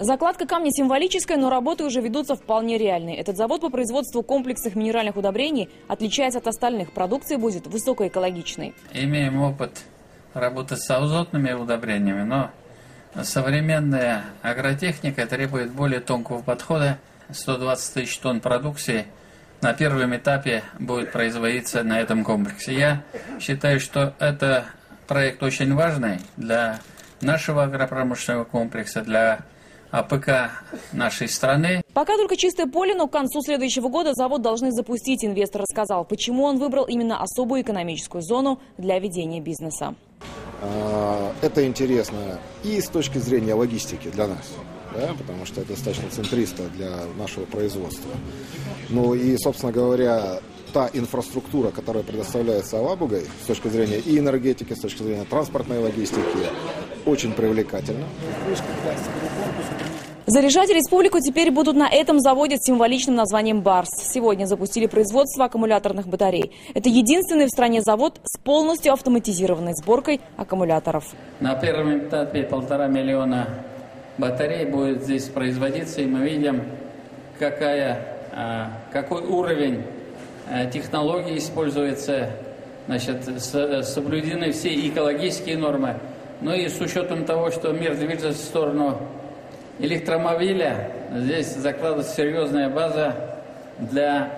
Закладка камня символическая, но работы уже ведутся вполне реальные. Этот завод по производству комплексных минеральных удобрений отличается от остальных. Продукция будет высокоэкологичной. Имеем опыт работать с азотными удобрениями, но современная агротехника требует более тонкого подхода. 120 тысяч тонн продукции на первом этапе будет производиться на этом комплексе. Я считаю, что это проект очень важный для нашего агропромышленного комплекса, для АПК нашей страны. Пока только чистое поле, но к концу следующего года завод должны запустить. Инвестор рассказал, почему он выбрал именно особую экономическую зону для ведения бизнеса. Это интересно и с точки зрения логистики для нас, да, потому что это достаточно центристо для нашего производства. Ну и, собственно говоря, та инфраструктура, которая предоставляется Алабугой с точки зрения и энергетики, с точки зрения транспортной логистики, очень привлекательна. Заряжать республику теперь будут на этом заводе с символичным названием «Барс». Сегодня запустили производство аккумуляторных батарей. Это единственный в стране завод с полностью автоматизированной сборкой аккумуляторов. На первом этапе 1,5 миллиона батарей будет здесь производиться. И мы видим, какой уровень технологий используется, соблюдены все экологические нормы. Ну и с учетом того, что мир движется в сторону электромобиля, здесь закладывается серьезная база для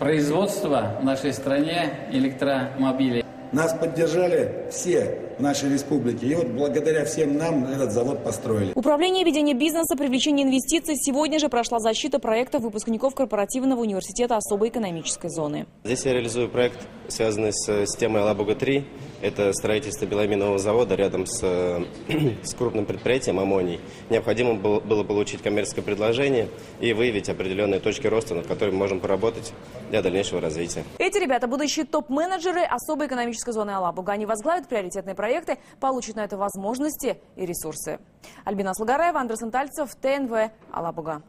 производства в нашей стране электромобилей. Нас поддержали все в нашей республике. И вот благодаря всем нам этот завод построили. Управление ведения бизнеса, привлечение инвестиций. Сегодня же прошла защита проекта выпускников корпоративного университета особой экономической зоны. Здесь я реализую проект, связанный с системой Лабуга-3. Это строительство Беломинового завода рядом с крупным предприятием «Аммоний». Необходимо было получить коммерческое предложение и выявить определенные точки роста, над которыми мы можем поработать для дальнейшего развития. Эти ребята, будущие топ-менеджеры особой экономической зоны Алабуга. Они возглавят приоритетные проекты, получат на это возможности и ресурсы. Альбина Асылгараева, Андрес Антальцев, ТНВ Алабуга.